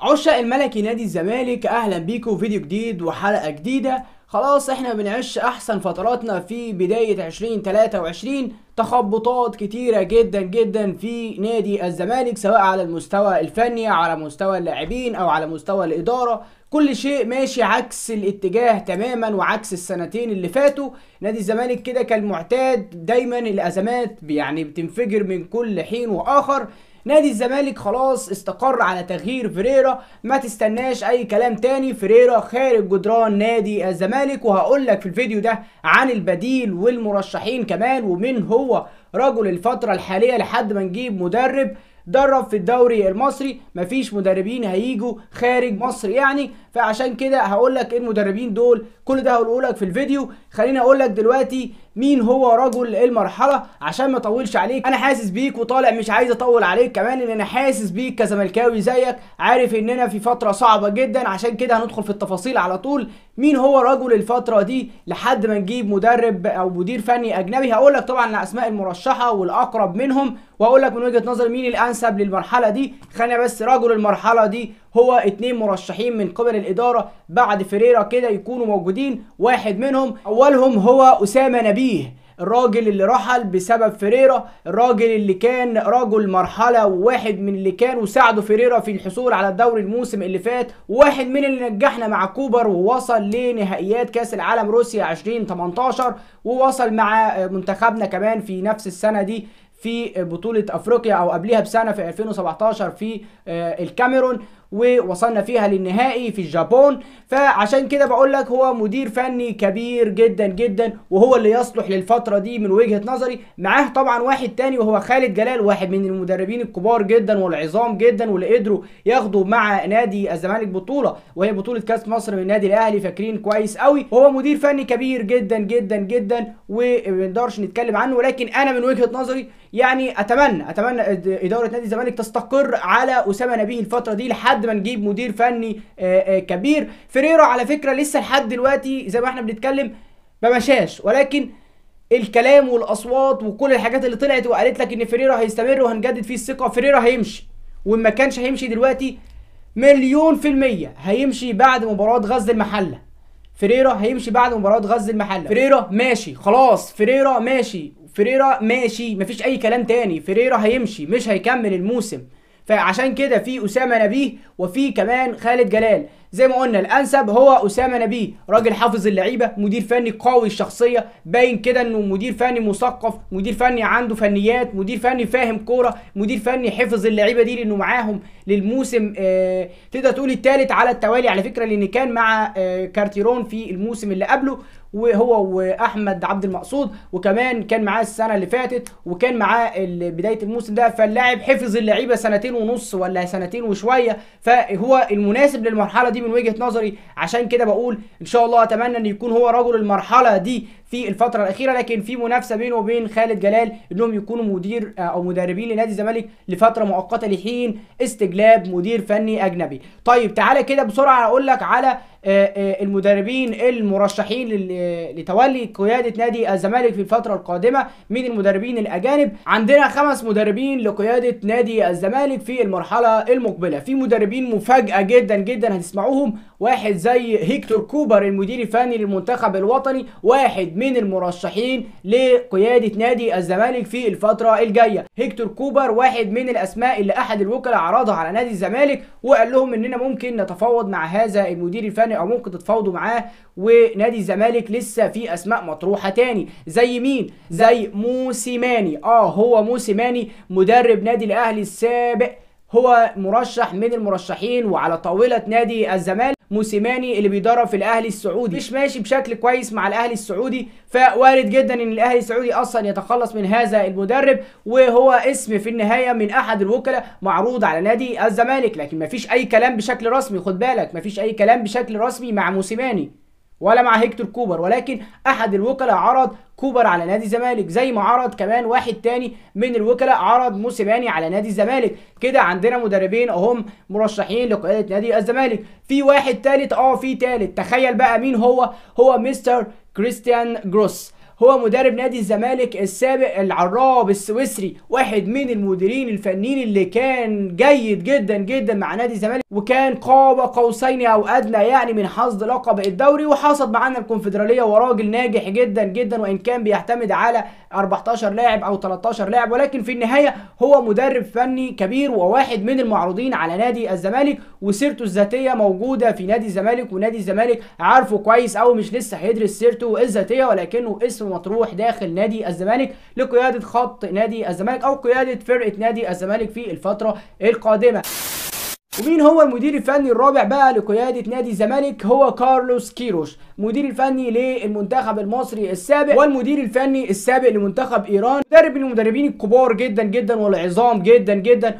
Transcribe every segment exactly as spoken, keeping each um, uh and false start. عشاق الملكي نادي الزمالك، اهلا بيكم فيديو جديد وحلقه جديده. خلاص احنا بنعيش احسن فتراتنا في بدايه عشرين ثلاثة وعشرين، تخبطات كتيره جدا جدا في نادي الزمالك، سواء على المستوى الفني، على مستوى اللاعبين، او على مستوى الاداره. كل شيء ماشي عكس الاتجاه تماما وعكس السنتين اللي فاتوا. نادي الزمالك كده كالمعتاد دايما الازمات يعني بتنفجر من كل حين واخر. نادي الزمالك خلاص استقر على تغيير فيريرا، ما تستناش اي كلام تاني، فيريرا خارج جدران نادي الزمالك. وهقول لك في الفيديو ده عن البديل والمرشحين كمان، ومين هو رجل الفترة الحالية لحد ما نجيب مدرب درب في الدوري المصري. مفيش مدربين هيجوا خارج مصر يعني، فعشان كده هقول لك ايه المدربين دول. كل ده هقوله لك في الفيديو. خليني اقول لك دلوقتي مين هو رجل المرحله عشان ما اطولش عليك. انا حاسس بيك وطالع مش عايز اطول عليك كمان، ان انا حاسس بيك كزملكاوي زيك، عارف اننا في فتره صعبه جدا. عشان كده هندخل في التفاصيل على طول. مين هو رجل الفتره دي لحد ما نجيب مدرب او مدير فني اجنبي؟ هقول لك طبعا الاسماء المرشحه والاقرب منهم، وهقول لك من وجهه نظر مين الانسب للمرحله دي. خلينا بس رجل المرحله دي هو اتنين مرشحين من قبل الاداره بعد فيريرا كده يكونوا موجودين. واحد منهم اولهم هو اسامه نبيه، الراجل اللي رحل بسبب فيريرا، الراجل اللي كان رجل مرحله وواحد من اللي كانوا ساعدوا فيريرا في الحصول على الدوري الموسم اللي فات، وواحد من اللي نجحنا مع كوبر ووصل لنهائيات كاس العالم روسيا عشرين ثمانية عشر، ووصل مع منتخبنا كمان في نفس السنه دي في بطولة افريقيا، او قبلها بسنة في ألفين وسبعة عشر في الكاميرون، ووصلنا فيها للنهائي في اليابان. فعشان كده بقول لك هو مدير فني كبير جدا جدا، وهو اللي يصلح للفترة دي من وجهة نظري. معاه طبعا واحد تاني وهو خالد جلال، واحد من المدربين الكبار جدا والعظام جدا، واللي قدروا ياخدوا مع نادي الزمالك بطولة، وهي بطولة كاس مصر من نادي الاهلي، فاكرين كويس قوي. هو مدير فني كبير جدا جدا جدا وما نقدرش نتكلم عنه، ولكن انا من وجهة نظري يعني اتمنى اتمنى اداره نادي الزمالك تستقر على اسامه نبيه الفتره دي لحد ما نجيب مدير فني كبير. فيريرا على فكره لسه لحد دلوقتي زي ما احنا بنتكلم ما مشاش، ولكن الكلام والاصوات وكل الحاجات اللي طلعت وقالت لك ان فيريرا هيستمر وهنجدد فيه الثقه، فيريرا هيمشي، وان ما كانش هيمشي دلوقتي مليون في الميه هيمشي بعد مباراه غزل المحله. فيريرا هيمشي بعد مباراه غزل المحله. فيريرا ماشي خلاص، فيريرا ماشي، فيريرا ماشي، مفيش اي كلام تاني، فيريرا هيمشي مش هيكمل الموسم. فعشان كده في اسامه نبيه وفي كمان خالد جلال. زي ما قلنا الانسب هو اسامه نبيه، راجل حافظ اللعيبه، مدير فني قوي الشخصيه، باين كده انه مدير فني مثقف، مدير فني عنده فنيات، مدير فني فاهم كوره، مدير فني حفظ اللعيبه دي، لانه معاهم للموسم آه تقدر تقول الثالث على التوالي على فكره، لان كان مع آه كارتيرون في الموسم اللي قبله، وهو واحمد عبد المقصود، وكمان كان معاه السنه اللي فاتت، وكان معاه بدايه الموسم ده. فاللاعب حفظ اللعيبه سنتين ونص ولا سنتين وشويه، فهو المناسب للمرحله دي من وجهة نظري. عشان كده بقول ان شاء الله اتمنى ان يكون هو رجل المرحلة دي في الفترة الاخيرة، لكن في منافسة بينه وبين خالد جلال انهم يكونوا مدير او مدربين لنادي الزمالك لفترة مؤقتة لحين استجلاب مدير فني اجنبي. طيب تعالى كده بسرعة اقول لك على المدربين المرشحين لتولي قيادة نادي الزمالك في الفترة القادمة. من المدربين الأجانب عندنا خمس مدربين لقيادة نادي الزمالك في المرحلة المقبلة. في مدربين مفاجأة جدا جدا هتسمعوهم، واحد زي هيكتور كوبر المدير الفني للمنتخب الوطني، واحد من المرشحين لقيادة نادي الزمالك في الفترة الجاية. هيكتور كوبر واحد من الأسماء اللي أحد الوكلاء عرضها على نادي الزمالك، وقال لهم إننا ممكن نتفاوض مع هذا المدير الفني، او ممكن تتفاوضوا معاه. ونادي الزمالك لسه في اسماء مطروحه تاني، زي مين؟ زي موسيماني. اه هو موسيماني مدرب نادي الاهلي السابق، هو مرشح من المرشحين وعلى طاوله نادي الزمالك. موسيماني اللي بيدرب في الاهلي السعودي مش ماشي بشكل كويس مع الاهلي السعودي، فوارد جدا ان الاهلي السعودي اصلا يتخلص من هذا المدرب، وهو اسم في النهايه من احد الوكلاء معروض على نادي الزمالك، لكن مفيش اي كلام بشكل رسمي. خد بالك مفيش اي كلام بشكل رسمي مع موسيماني ولا مع هيكتور كوبر، ولكن احد الوكلاء عرض كوبر على نادي الزمالك، زي ما عرض كمان واحد تاني من الوكلاء عرض موسيماني على نادي الزمالك. كده عندنا مدربين هم مرشحين لقياده نادي الزمالك. في واحد تالت، اه في تالت، تخيل بقى مين هو؟ هو مستر كريستيان جروس. هو مدرب نادي الزمالك السابق العراب السويسري، واحد من المديرين الفنيين اللي كان جيد جدا جدا مع نادي الزمالك، وكان قاب قوسين او ادنى يعني من حصد لقب الدوري، وحصد معانا الكونفدراليه، وراجل ناجح جدا جدا وان كان بيعتمد على أربعتاشر لاعب او تلتاشر لاعب، ولكن في النهايه هو مدرب فني كبير وواحد من المعروضين على نادي الزمالك، وسيرته الذاتيه موجوده في نادي الزمالك، ونادي الزمالك عارفه كويس او مش لسه هيدرس سيرته الذاتيه، ولكنه اسم مطروح داخل نادي الزمالك لقياده خط نادي الزمالك او قياده فرقه نادي الزمالك في الفتره القادمه. ومين هو المدير الفني الرابع بقى لقيادة نادي الزمالك؟ هو كارلوس كيروش، المدير الفني للمنتخب المصري السابق والمدير الفني السابق لمنتخب ايران، مدرب من المدربين الكبار جدا جدا والعظام جدا جدا.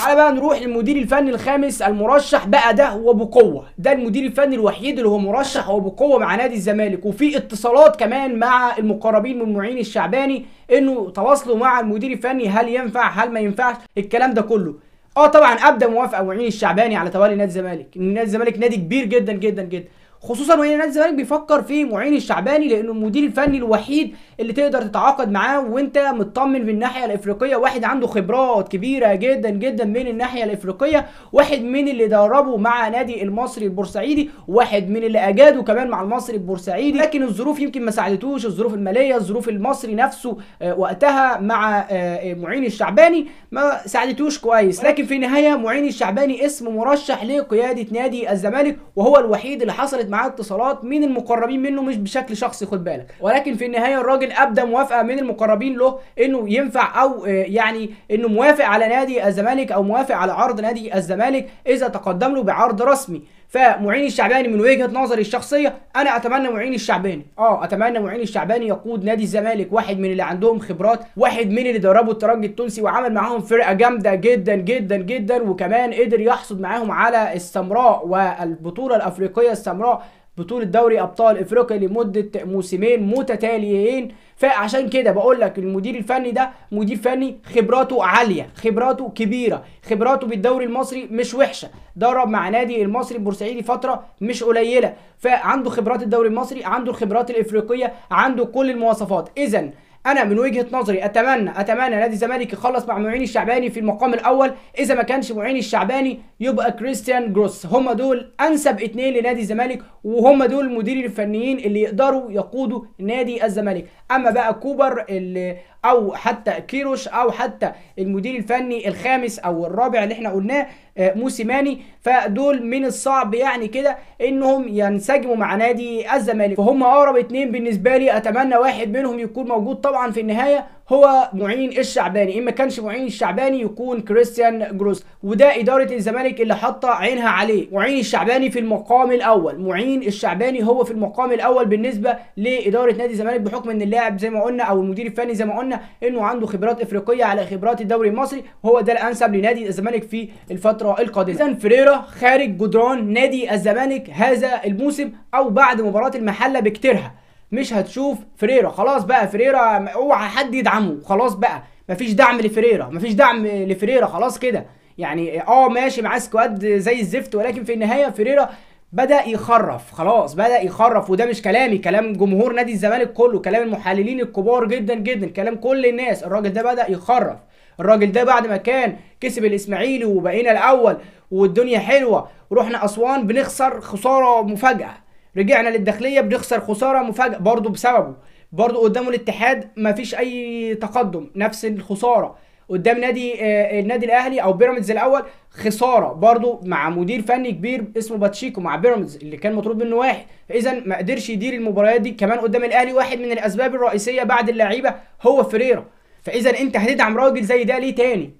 تعالى بقى نروح للمدير الفني الخامس المرشح بقى، ده وبقوه، ده المدير الفني الوحيد اللي هو مرشح وبقوه مع نادي الزمالك، وفي اتصالات كمان مع المقربين من معين الشعباني انه تواصلوا مع المدير الفني هل ينفع هل ما ينفعش الكلام ده كله. اه طبعا ابدا موافقه معين الشعباني على توالي نادي الزمالك، نادي الزمالك نادي كبير جدا جدا جدا، خصوصا وان نادي الزمالك بيفكر في معين الشعباني لانه المدير الفني الوحيد اللي تقدر تتعاقد معاه وانت مطمن من الناحيه الافريقيه، واحد عنده خبرات كبيره جدا جدا من الناحيه الافريقيه، واحد من اللي دربه مع نادي المصري البورسعيدي، واحد من اللي اجاده كمان مع المصري البورسعيدي، لكن الظروف يمكن ما ساعدتوش، الظروف الماليه، الظروف المصري نفسه وقتها مع معين الشعباني ما ساعدتوش كويس، لكن في النهايه معين الشعباني اسم مرشح لقياده نادي الزمالك، وهو الوحيد اللي حصلت معاه اتصالات من المقربين منه، مش بشكل شخصي خد بالك، ولكن في النهايه الراجل ابدى موافقه من المقربين له انه ينفع او يعني انه موافق على نادي الزمالك او موافق على عرض نادي الزمالك اذا تقدم له بعرض رسمي. فمعين الشعباني من وجهه نظري الشخصيه انا اتمنى معين الشعباني، اه اتمنى معين الشعباني يقود نادي الزمالك، واحد من اللي عندهم خبرات، واحد من اللي دربوا الترجي التونسي وعمل معاهم فرقه جامده جدا جدا جدا، وكمان قدر يحصد معاهم على السمراء والبطوله الافريقيه السمراء، بطوله دوري ابطال افريقيا لمده موسمين متتاليين. فعشان كده بقول لك المدير الفني ده مدير فني خبراته عاليه، خبراته كبيره، خبراته بالدوري المصري مش وحشه، درب مع نادي المصري البورسعيدي فتره مش قليله، فعنده خبرات الدوري المصري، عنده الخبرات الافريقيه، عنده كل المواصفات. اذا انا من وجهه نظري اتمنى اتمنى نادي الزمالك يخلص مع معين الشعباني في المقام الاول، اذا ما كانش معين الشعباني يبقى كريستيان جروس، هم دول انسب اتنين لنادي الزمالك، وهم دول المديرين الفنيين اللي يقدروا يقودوا نادي الزمالك. اما بقى كوبر اللي او حتى كيروش او حتى المدير الفني الخامس او الرابع اللي احنا قلناه موسيماني، فدول من الصعب يعني كده انهم ينسجموا مع نادي الزمالك، فهم اقرب اتنين بالنسبه لي، اتمنى واحد منهم يكون موجود. طبعا في النهايه هو معين الشعباني، اما كانش معين الشعباني يكون كريستيان جروس، وده اداره الزمالك اللي حاطه عينها عليه، معين الشعباني في المقام الاول، معين الشعباني هو في المقام الاول بالنسبه لاداره نادي الزمالك، بحكم ان اللاعب زي ما قلنا او المدير الفني زي ما قلنا انه عنده خبرات افريقيه على خبرات الدوري المصري، هو ده الانسب لنادي الزمالك في الفتره القادمه. اذا فريرا خارج جدران نادي الزمالك هذا الموسم او بعد مباراه المحله بكتيرها، مش هتشوف فريرا، خلاص بقى فريرا اوعى حد يدعمه، خلاص بقى مفيش دعم لفريرا، مفيش دعم لفريرا خلاص كده، يعني اه ماشي معاه سكواد زي الزفت، ولكن في النهايه فريرا بدأ يخرف، خلاص بدأ يخرف، وده مش كلامي، كلام جمهور نادي الزمالك كله، كلام المحللين الكبار جدا جدا، كلام كل الناس، الراجل ده بدأ يخرف، الراجل ده بعد ما كان كسب الاسماعيلي وبقينا الاول والدنيا حلوه، ورحنا اسوان بنخسر خساره مفاجاه، رجعنا للداخليه بنخسر خساره مفاجاه برضه بسببه، برضه قدامه الاتحاد مفيش اي تقدم نفس الخساره، قدام نادي آه النادي الاهلي او بيراميدز الاول خساره برضه مع مدير فني كبير اسمه باتشيكو مع بيراميدز اللي كان مطرود منه واحد، اذا ما قدرش يدير المباريات دي، كمان قدام الاهلي واحد من الاسباب الرئيسيه بعد اللعيبه هو فريرا، فاذا انت هتدعم راجل زي ده ليه تاني؟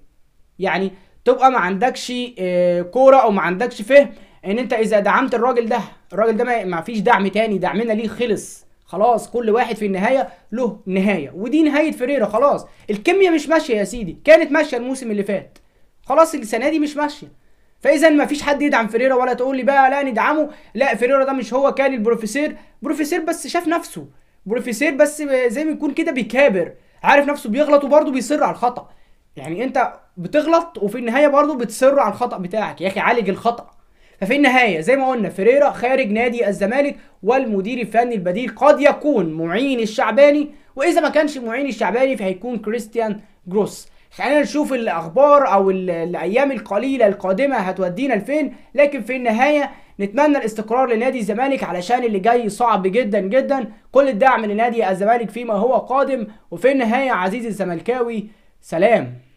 يعني تبقى ما عندكش آه كوره او ما عندكش فهم ان انت اذا دعمت الراجل ده، الراجل ده ما فيش دعم تاني، دعمنا ليه خلص، خلاص كل واحد في النهايه له نهايه، ودي نهايه فريرا، خلاص الكيمياء مش ماشيه يا سيدي، كانت ماشيه الموسم اللي فات، خلاص السنه دي مش ماشيه، فاذا ما فيش حد يدعم فريرا، ولا تقول لي بقى لا ندعمه، لا فريرا ده مش هو كان البروفيسير، بروفيسير بس شاف نفسه، بروفيسير بس زي ما يكون كده بيكابر، عارف نفسه بيغلط وبرضه بيصر على الخطا، يعني انت بتغلط وفي النهايه برضه بتصر على الخطا بتاعك، يا اخي عالج الخطا، ففي النهايه زي ما قلنا فيريرا خارج نادي الزمالك، والمدير الفني البديل قد يكون معين الشعباني، واذا ما كانش معين الشعباني فهيكون كريستيان جروس. خلينا نشوف الاخبار او الايام القليله القادمه هتودينا لفين، لكن في النهايه نتمنى الاستقرار لنادي الزمالك علشان اللي جاي صعب جدا جدا. كل الدعم لنادي الزمالك فيما هو قادم، وفي النهايه عزيزي الزملكاوي سلام.